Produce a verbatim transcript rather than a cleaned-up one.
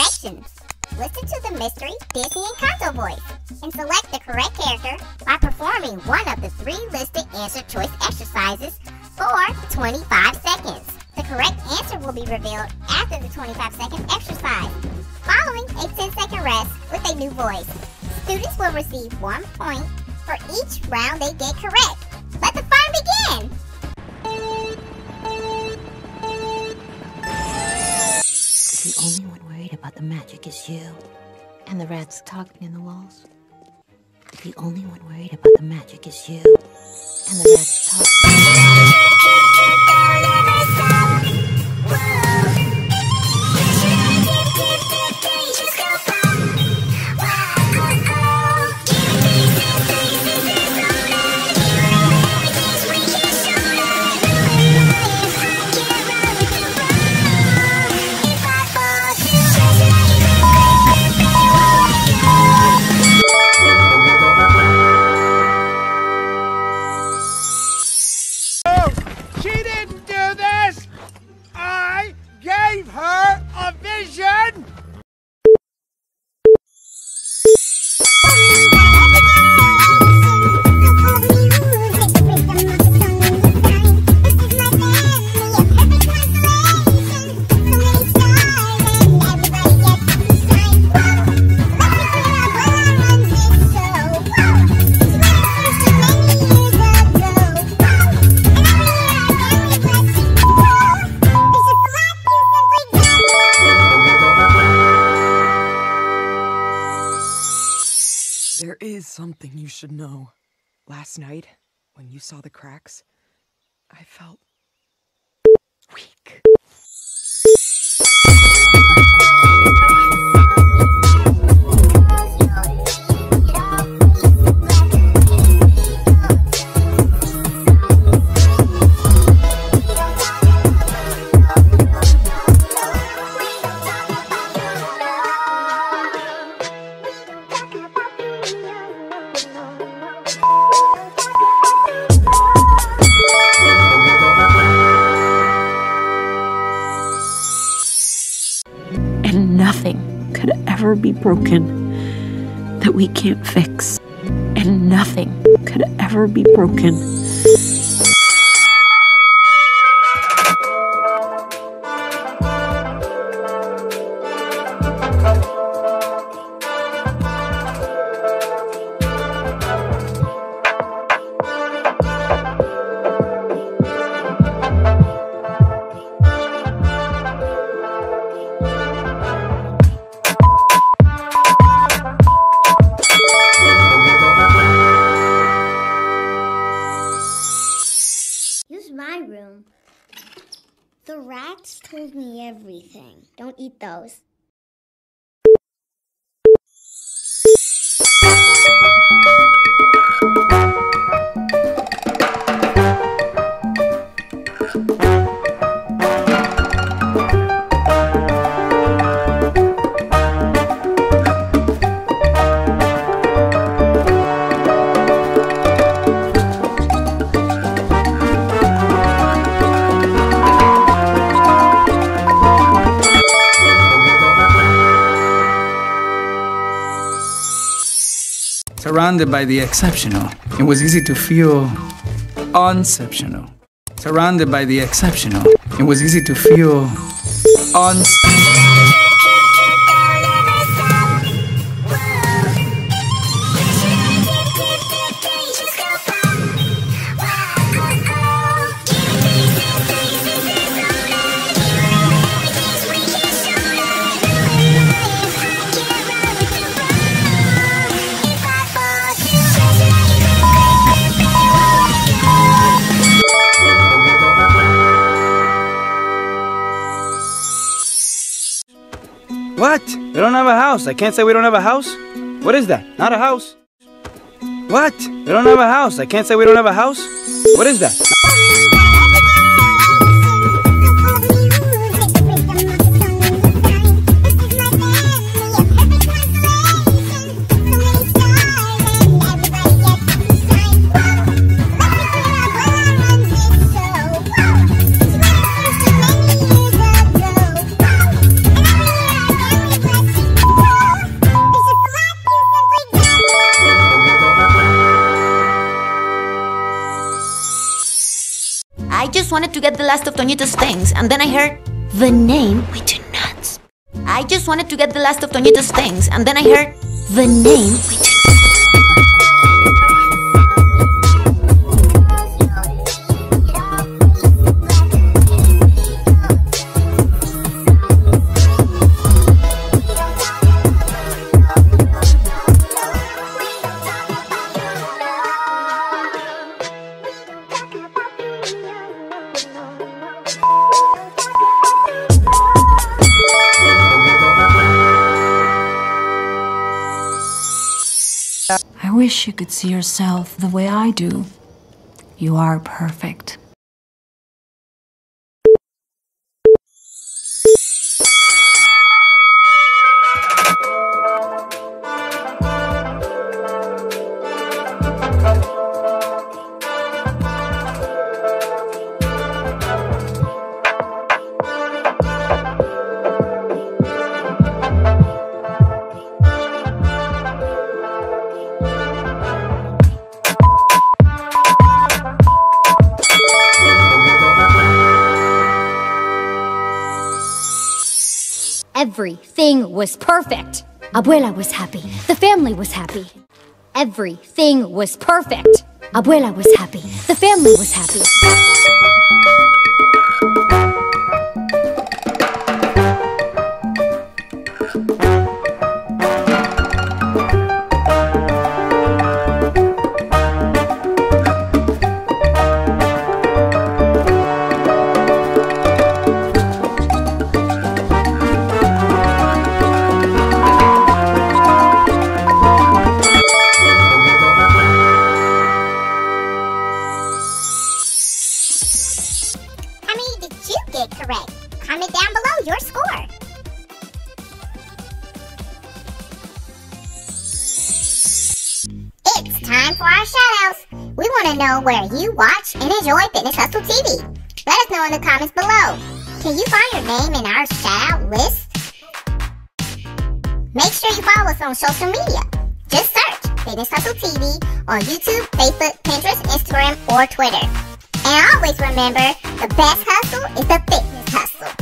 directions. Listen to the mystery Disney Encanto voice and select the correct character by performing one of the three listed answer choice exercises for twenty-five seconds. The correct answer will be revealed after the twenty-five second exercise, following a ten second rest with a new voice. Students will receive one point for each round they get correct. Let the fun begin! The only one worried about the magic is you. And the rats talking in the walls. The only one worried about the magic is you. And the rats talking. There is something you should know. Last night, when you saw the cracks, I felt weak. Nothing could ever be broken that we can't fix. And nothing could ever be broken. The rats told me everything. Don't eat those. Surrounded by the exceptional, it was easy to feel unexceptional. Surrounded by the exceptional, it was easy to feel unexceptional. What? We don't have a house. I can't say we don't have a house. What is that? Not a house. What? We don't have a house. I can't say we don't have a house. What is that? just wanted to get the last of Tonita's things, and then I heard the name. Wait, do nuts. I just wanted to get the last of Tonita's things, and then I heard the name. Wait, do I wish you could see yourself the way I do. You are perfect. Everything was perfect. Abuela was happy. The family was happy. Everything was perfect. Abuela was happy. The family was happy. Comment down below your score. It's time for our shoutouts. We want to know where you watch and enjoy Fitness Hustle T V. Let us know in the comments below. Can you find your name in our shoutout list? Make sure you follow us on social media. Just search Fitness Hustle T V on YouTube, Facebook, Pinterest, Instagram, or Twitter. And always remember, the best hustle is the fitness hustle.